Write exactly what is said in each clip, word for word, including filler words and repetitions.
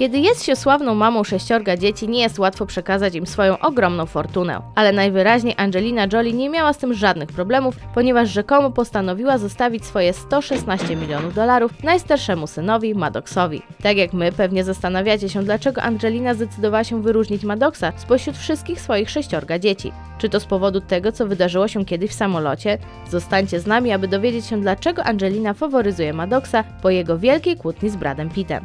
Kiedy jest się sławną mamą sześciorga dzieci, nie jest łatwo przekazać im swoją ogromną fortunę. Ale najwyraźniej Angelina Jolie nie miała z tym żadnych problemów, ponieważ rzekomo postanowiła zostawić swoje sto szesnaście milionów dolarów najstarszemu synowi, Maddoxowi. Tak jak my, pewnie zastanawiacie się, dlaczego Angelina zdecydowała się wyróżnić Maddoxa spośród wszystkich swoich sześciorga dzieci. Czy to z powodu tego, co wydarzyło się kiedyś w samolocie? Zostańcie z nami, aby dowiedzieć się, dlaczego Angelina faworyzuje Maddoxa po jego wielkiej kłótni z Bradem Pittem.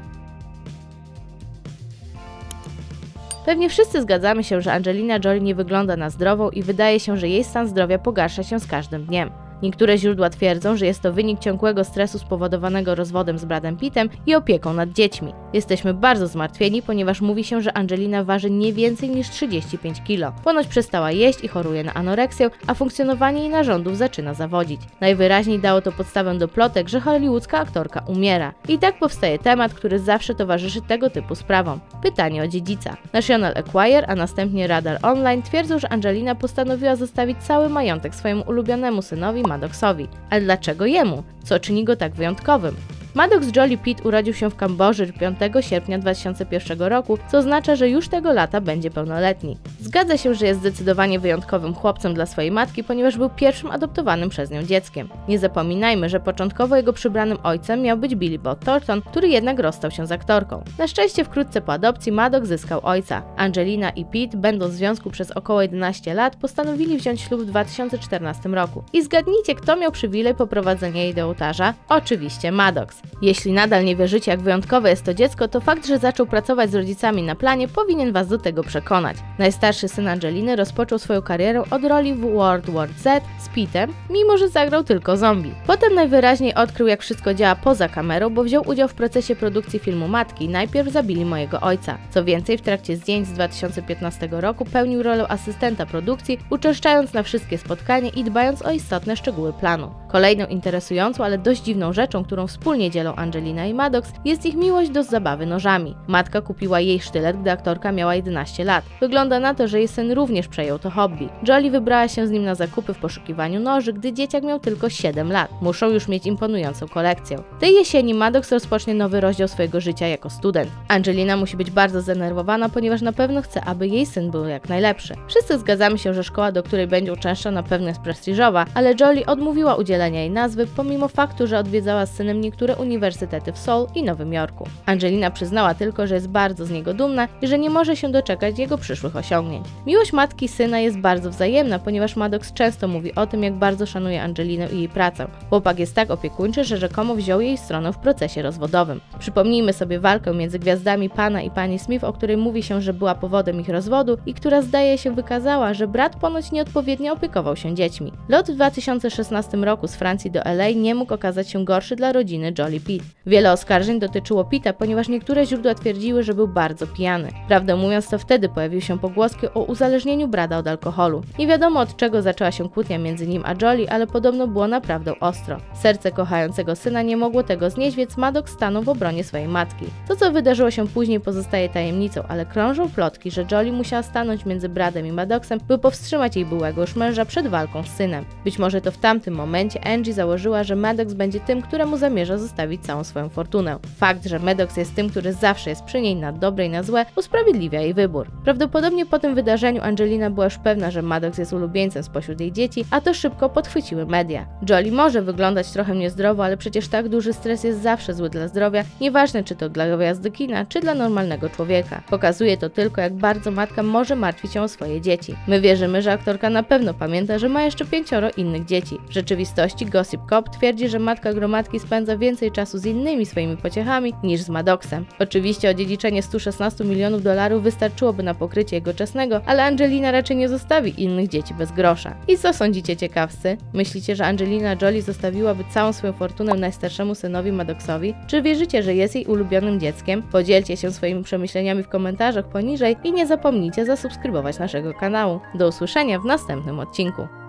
Pewnie wszyscy zgadzamy się, że Angelina Jolie nie wygląda na zdrową i wydaje się, że jej stan zdrowia pogarsza się z każdym dniem. Niektóre źródła twierdzą, że jest to wynik ciągłego stresu spowodowanego rozwodem z Bradem Pittem i opieką nad dziećmi. Jesteśmy bardzo zmartwieni, ponieważ mówi się, że Angelina waży nie więcej niż trzydzieści pięć kilo. Ponoć przestała jeść i choruje na anoreksję, a funkcjonowanie jej narządów zaczyna zawodzić. Najwyraźniej dało to podstawę do plotek, że hollywoodzka aktorka umiera. I tak powstaje temat, który zawsze towarzyszy tego typu sprawom. Pytanie o dziedzica. National Acquire, a następnie Radar Online twierdzą, że Angelina postanowiła zostawić cały majątek swojemu ulubionemu synowi Maddoxowi. A dlaczego jemu? Co czyni go tak wyjątkowym? Maddox Jolie-Pitt urodził się w Kambodży piątego sierpnia dwa tysiące pierwszego roku, co oznacza, że już tego lata będzie pełnoletni. Zgadza się, że jest zdecydowanie wyjątkowym chłopcem dla swojej matki, ponieważ był pierwszym adoptowanym przez nią dzieckiem. Nie zapominajmy, że początkowo jego przybranym ojcem miał być Billy Bob Thornton, który jednak rozstał się z aktorką. Na szczęście wkrótce po adopcji Maddox zyskał ojca. Angelina i Pitt, będąc w związku przez około jedenaście lat, postanowili wziąć ślub w dwa tysiące czternastym roku. I zgadnijcie, kto miał przywilej poprowadzenia jej do ołtarza? Oczywiście Maddox. Jeśli nadal nie wierzycie, jak wyjątkowe jest to dziecko, to fakt, że zaczął pracować z rodzicami na planie, powinien was do tego przekonać. Najstarszy syn Angeliny rozpoczął swoją karierę od roli w World War Z z Pittem, mimo że zagrał tylko zombie. Potem najwyraźniej odkrył, jak wszystko działa poza kamerą, bo wziął udział w procesie produkcji filmu Matki, najpierw Zabili mojego ojca. Co więcej, w trakcie zdjęć z dwa tysiące piętnastego roku pełnił rolę asystenta produkcji, uczęszczając na wszystkie spotkania i dbając o istotne szczegóły planu. Kolejną interesującą, ale dość dziwną rzeczą, którą wspólnie dzielą Angelina i Maddox, jest ich miłość do zabawy nożami. Matka kupiła jej sztylet, gdy aktorka miała jedenaście lat. Wygląda na to, że jej syn również przejął to hobby. Jolie wybrała się z nim na zakupy w poszukiwaniu noży, gdy dzieciak miał tylko siedem lat. Muszą już mieć imponującą kolekcję. Tej jesieni Maddox rozpocznie nowy rozdział swojego życia jako student. Angelina musi być bardzo zdenerwowana, ponieważ na pewno chce, aby jej syn był jak najlepszy. Wszyscy zgadzamy się, że szkoła, do której będzie uczęszczał, na pewno jest prestiżowa, ale Jolie odmówiła udzielenia jej nazwy, pomimo faktu, że odwiedzała z synem niektóre uniwersytety w Seoul i Nowym Jorku. Angelina przyznała tylko, że jest bardzo z niego dumna i że nie może się doczekać jego przyszłych osiągnięć. Miłość matki i syna jest bardzo wzajemna, ponieważ Maddox często mówi o tym, jak bardzo szanuje Angelinę i jej pracę. Chłopak jest tak opiekuńczy, że rzekomo wziął jej stronę w procesie rozwodowym. Przypomnijmy sobie walkę między gwiazdami pana i pani Smith, o której mówi się, że była powodem ich rozwodu i która zdaje się wykazała, że brat ponoć nieodpowiednio opiekował się dziećmi. Lot w dwa tysiące szesnastym roku z Francji do L A nie mógł okazać się gorszy dla rodziny Jolie Pitt. Wiele oskarżeń dotyczyło Pitta, ponieważ niektóre źródła twierdziły, że był bardzo pijany. Prawdę mówiąc, to wtedy pojawiły się pogłoski o uzależnieniu Brada od alkoholu. Nie wiadomo, od czego zaczęła się kłótnia między nim a Jolie, ale podobno było naprawdę ostro. Serce kochającego syna nie mogło tego znieść, więc Maddox stanął w obronie swojej matki. To, co wydarzyło się później, pozostaje tajemnicą, ale krążą plotki, że Jolie musiała stanąć między Bradem i Maddoxem, by powstrzymać jej byłego już męża przed walką z synem. Być może to w tamtym momencie Angie założyła, że Maddox będzie tym, któremu zamierza zostać całą swoją fortunę. Fakt, że Maddox jest tym, który zawsze jest przy niej na dobre i na złe, usprawiedliwia jej wybór. Prawdopodobnie po tym wydarzeniu Angelina była już pewna, że Maddox jest ulubieńcem spośród jej dzieci, a to szybko podchwyciły media. Jolie może wyglądać trochę niezdrowo, ale przecież tak duży stres jest zawsze zły dla zdrowia, nieważne czy to dla gwiazdy kina, czy dla normalnego człowieka. Pokazuje to tylko, jak bardzo matka może martwić się o swoje dzieci. My wierzymy, że aktorka na pewno pamięta, że ma jeszcze pięcioro innych dzieci. W rzeczywistości Gossip Cop twierdzi, że matka gromadki spędza więcej czasu z innymi swoimi pociechami niż z Maddoxem. Oczywiście odziedziczenie stu szesnastu milionów dolarów wystarczyłoby na pokrycie jego czesnego, ale Angelina raczej nie zostawi innych dzieci bez grosza. I co sądzicie, ciekawcy? Myślicie, że Angelina Jolie zostawiłaby całą swoją fortunę najstarszemu synowi Maddoxowi? Czy wierzycie, że jest jej ulubionym dzieckiem? Podzielcie się swoimi przemyśleniami w komentarzach poniżej i nie zapomnijcie zasubskrybować naszego kanału. Do usłyszenia w następnym odcinku.